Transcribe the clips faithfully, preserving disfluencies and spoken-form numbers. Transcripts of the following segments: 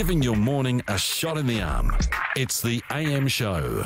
giving your morning a shot in the arm. It's the A M Show.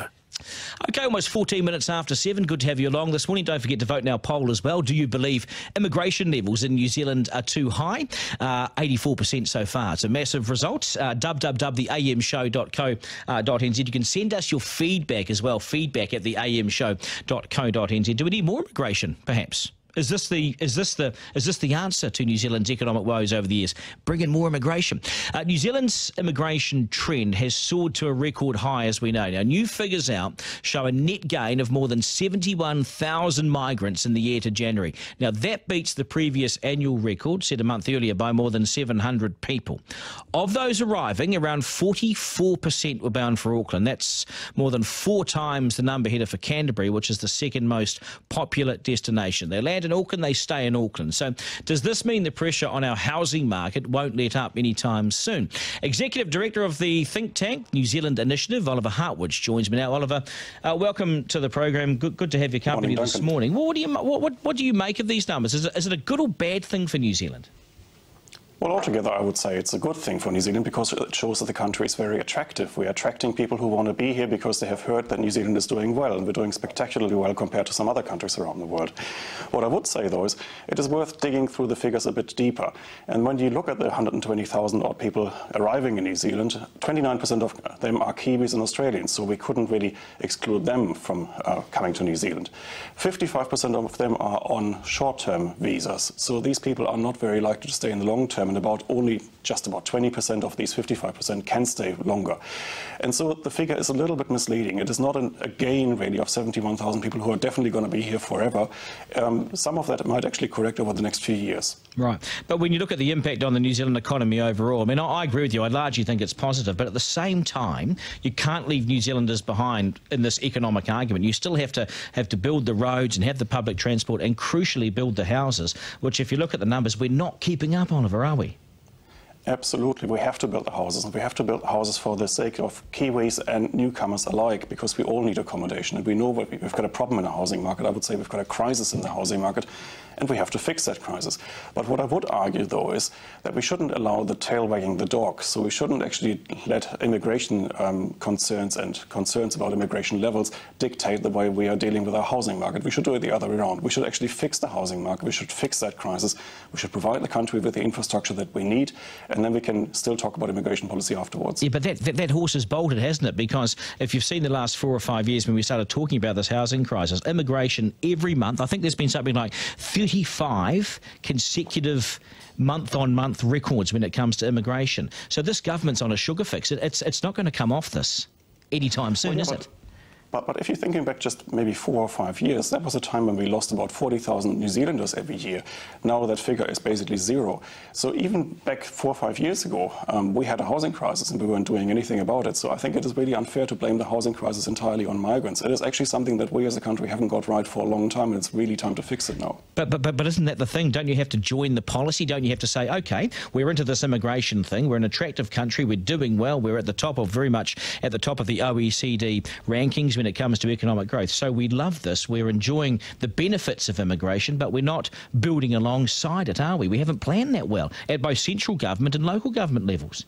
OK, almost fourteen minutes after seven. Good to have you along this morning. Don't forget to vote in our poll as well. Do you believe immigration levels in New Zealand are too high? Uh, eighty-four percent so far. It's a massive result. Uh, w w w dot the a m show dot co dot n z. You can send us your feedback as well. Feedback at the a m show dot co dot n z. Do we need more immigration, perhaps? Is this the is this the is this the answer to New Zealand's economic woes over the years? Bring in more immigration. Uh, New Zealand's immigration trend has soared to a record high, as we know. Now, new figures out show a net gain of more than seventy-one thousand migrants in the year to January. Now, that beats the previous annual record set a month earlier by more than seven hundred people. Of those arriving, around forty-four percent were bound for Auckland. That's more than four times the number headed for Canterbury, which is the second most popular destination. They landed in Auckland, they stay in Auckland. So does this mean the pressure on our housing market won't let up anytime soon? Executive Director of the think tank, New Zealand Initiative, Oliver Hartwich, joins me now. Oliver, uh, welcome to the program. Good, good to have your company morning, this morning. Well, what do you what, what what do you make of these numbers? Is it, is it a good or bad thing for New Zealand? Well, altogether, I would say it's a good thing for New Zealand because it shows that the country is very attractive. We're attracting people who want to be here because they have heard that New Zealand is doing well, and we're doing spectacularly well compared to some other countries around the world. What I would say, though, is it is worth digging through the figures a bit deeper. And when you look at the one hundred twenty thousand odd people arriving in New Zealand, twenty-nine percent of them are Kiwis and Australians, so we couldn't really exclude them from uh, coming to New Zealand. fifty-five percent of them are on short-term visas, so these people are not very likely to stay in the long term. And about only just about twenty percent of these fifty-five percent can stay longer. And so the figure is a little bit misleading. It is not an, a gain, really, of seventy-one thousand people who are definitely going to be here forever. Um, some of that might actually correct over the next few years. Right. But when you look at the impact on the New Zealand economy overall, I mean, I, I agree with you. I largely think it's positive. But at the same time, you can't leave New Zealanders behind in this economic argument. You still have to have to build the roads and have the public transport and, crucially, build the houses, which, if you look at the numbers, we're not keeping up, Oliver, are we? Absolutely. We have to build the houses, and we have to build houses for the sake of Kiwis and newcomers alike, because we all need accommodation. And we know that we've got a problem in the housing market. I would say we've got a crisis in the housing market, and we have to fix that crisis. But what I would argue, though, is that we shouldn't allow the tail wagging the dog. So we shouldn't actually let immigration um, concerns and concerns about immigration levels dictate the way we are dealing with our housing market. We should do it the other way around. We should actually fix the housing market. We should fix that crisis. We should provide the country with the infrastructure that we need. And then we can still talk about immigration policy afterwards. Yeah, but that, that, that horse has bolted, hasn't it? Because if you've seen the last four or five years when we started talking about this housing crisis, immigration every month, I think there's been something like thirty-five consecutive month-on-month records when it comes to immigration. So this government's on a sugar fix. It, it's, it's not going to come off this anytime soon, well, is it? But, but if you're thinking back just maybe four or five years, that was a time when we lost about forty thousand New Zealanders every year. Now that figure is basically zero. So even back four or five years ago, um, we had a housing crisis and we weren't doing anything about it. So I think it is really unfair to blame the housing crisis entirely on migrants. It is actually something that we as a country haven't got right for a long time, and it's really time to fix it now. But, but, but, but isn't that the thing? Don't you have to join the policy? Don't you have to say, OK, we're into this immigration thing. We're an attractive country. We're doing well. We're at the top of very much at the top of the O E C D rankings when it comes to economic growth. So we love this. We're enjoying the benefits of immigration, but we're not building alongside it, are we? We haven't planned that well at both central government and local government levels.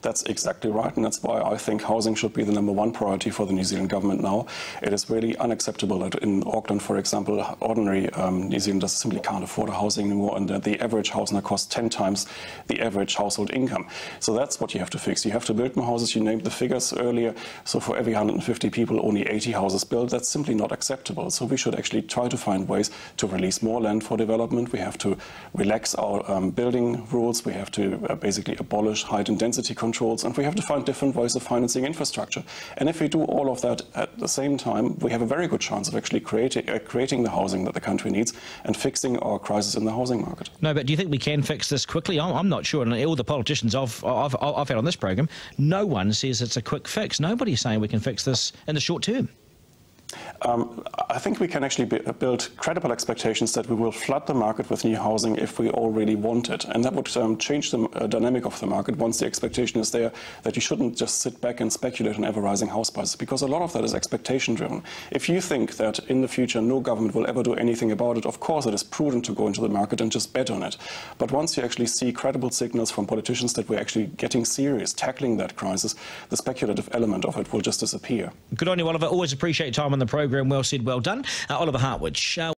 That's exactly right, and that's why I think housing should be the number one priority for the New Zealand government now. It is really unacceptable that in Auckland, for example, ordinary um, New Zealanders simply can't afford a housing anymore, and that the average house now costs ten times the average household income. So that's what you have to fix. You have to build more houses. You named the figures earlier. So for every one hundred fifty people, only eighty houses built. That's simply not acceptable. So we should actually try to find ways to release more land for development. We have to relax our um, building rules. We have to uh, basically abolish height and density controls, and we have to find different ways of financing infrastructure. And if we do all of that at the same time, we have a very good chance of actually creating uh, creating the housing that the country needs and fixing our crisis in the housing market. No, but do you think we can fix this quickly? I'm, I'm not sure, and all the politicians I've, I've, I've had on this program, no one says it's a quick fix. Nobody's saying we can fix this in the short term. um, I think we can actually build credible expectations that we will flood the market with new housing if we all really want it. And that would um, change the uh, dynamic of the market once the expectation is there that you shouldn't just sit back and speculate on ever-rising house prices, because a lot of that is expectation-driven. If you think that in the future no government will ever do anything about it, of course it is prudent to go into the market and just bet on it. But once you actually see credible signals from politicians that we're actually getting serious, tackling that crisis, the speculative element of it will just disappear. Good on you, Oliver. Always appreciate your time on the programme. Well said, well done. Uh, Oliver Hartwich. Uh